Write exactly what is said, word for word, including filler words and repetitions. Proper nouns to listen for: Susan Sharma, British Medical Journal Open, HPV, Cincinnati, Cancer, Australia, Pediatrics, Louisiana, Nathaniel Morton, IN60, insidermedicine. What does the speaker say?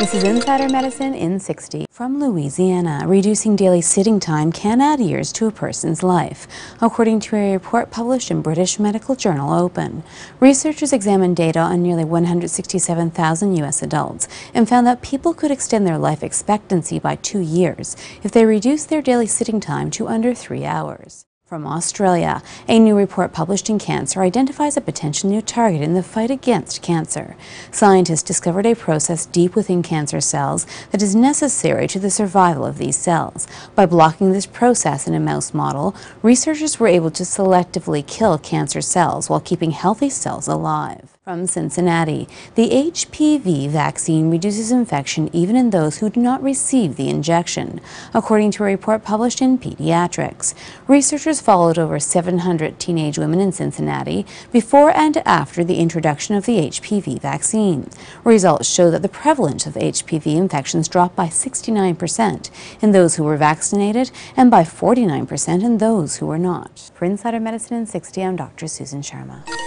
This is Insider Medicine I N sixty from Louisiana. Reducing daily sitting time can add years to a person's life, according to a report published in British Medical Journal Open. Researchers examined data on nearly one hundred sixty-seven thousand U S adults and found that people could extend their life expectancy by two years if they reduced their daily sitting time to under three hours. From Australia, a new report published in Cancer identifies a potential new target in the fight against cancer. Scientists discovered a process deep within cancer cells that is necessary to the survival of these cells. By blocking this process in a mouse model, researchers were able to selectively kill cancer cells while keeping healthy cells alive. From Cincinnati, the H P V vaccine reduces infection even in those who do not receive the injection, according to a report published in Pediatrics. Researchers followed over seven hundred teenage women in Cincinnati before and after the introduction of the H P V vaccine. Results show that the prevalence of H P V infections dropped by sixty-nine percent in those who were vaccinated and by forty-nine percent in those who were not. For Insider Medicine I N sixty, I'm Doctor Susan Sharma.